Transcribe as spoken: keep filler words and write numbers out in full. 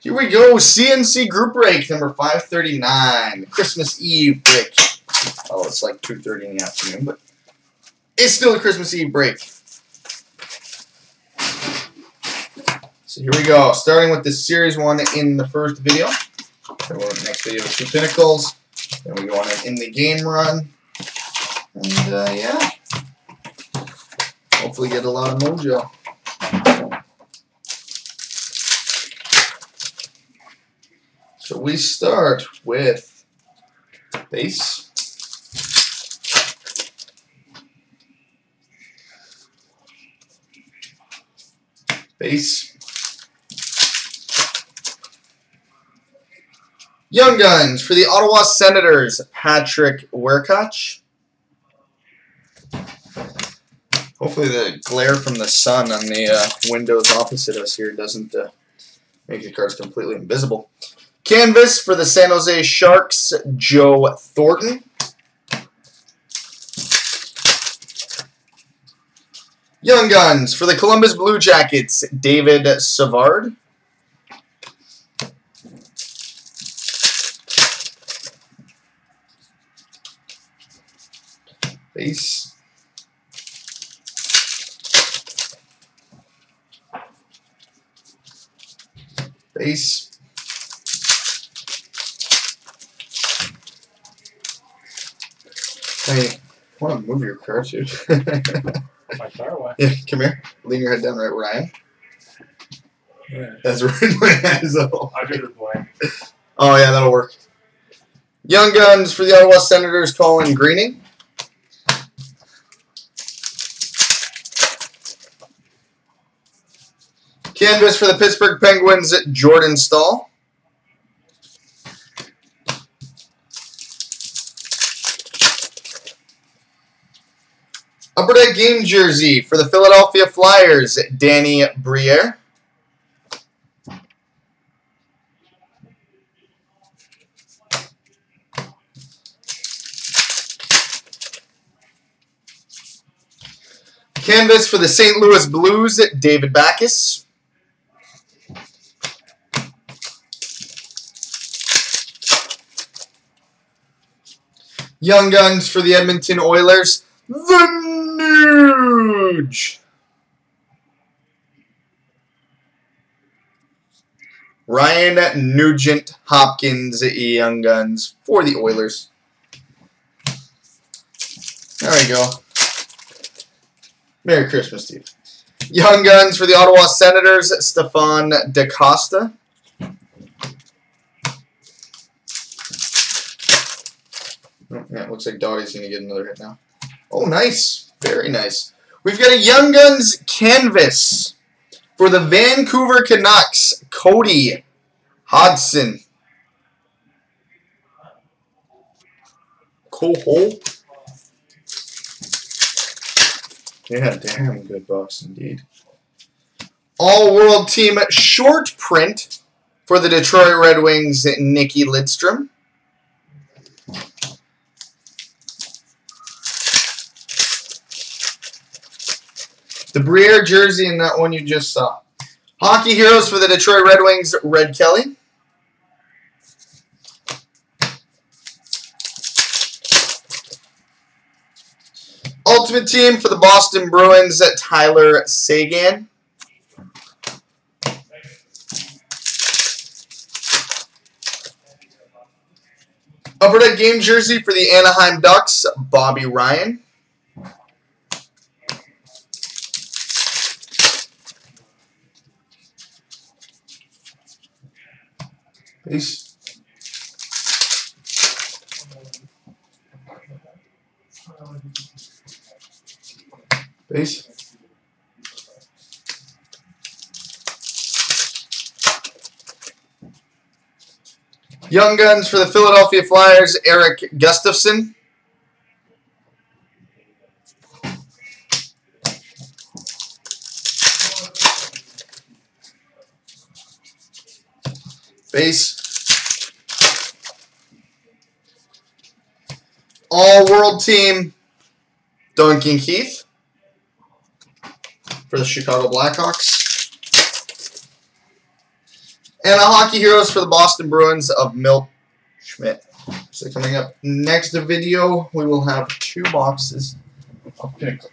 Here we go, C N C group break number five thirty-nine, Christmas Eve break. Oh, it's like two thirty in the afternoon, but it's still a Christmas Eve break. So here we go, starting with the series one in the first video. Then we'll go to the next video with two pinnacles. Then we go on an in the game run. And uh, yeah, hopefully get a lot of mojo. So we start with base. Base. Young Guns for the Ottawa Senators, Patrick Werkach. Hopefully the glare from the sun on the uh, windows opposite us here doesn't uh, make the cards completely invisible. Canvas for the San Jose Sharks, Joe Thornton. Young Guns for the Columbus Blue Jackets, David Savard. Base. Base. I want to move your car, dude. My car, why? Yeah, come here. Lean your head down right where I am. Yeah. That's right where I am. I'll do the play. Oh, yeah, that'll work. Young Guns for the Ottawa Senators, Colin Greening. Canvas for the Pittsburgh Penguins, Jordan Staal. Upper Deck Game Jersey for the Philadelphia Flyers, Danny Briere. Canvas for the Saint Louis Blues, David Backes. Young Guns for the Edmonton Oilers, the Nuge. Ryan Nugent Hopkins, Young Guns for the Oilers. There we go. Merry Christmas, Steve. Young Guns for the Ottawa Senators, Stefan DaCosta. Oh, yeah, it looks like Dottie's going to get another hit now. Oh, nice. Very nice. We've got a Young Guns canvas for the Vancouver Canucks, Cody Hodgson. Cool hole. Yeah, damn good box indeed. All-World Team short print for the Detroit Red Wings, Nicky Lidstrom. The Briere jersey in that one you just saw. Hockey Heroes for the Detroit Red Wings, Red Kelly. Ultimate Team for the Boston Bruins, Tyler Seguin. Upper Deck Game Jersey for the Anaheim Ducks, Bobby Ryan. Base. Base. Young Guns for the Philadelphia Flyers, Eric Gustafson. Base. All-World Team, Duncan Keith for the Chicago Blackhawks. and the Hockey Heroes for the Boston Bruins of Milt Schmidt. So coming up next video, we will have two boxes of picks.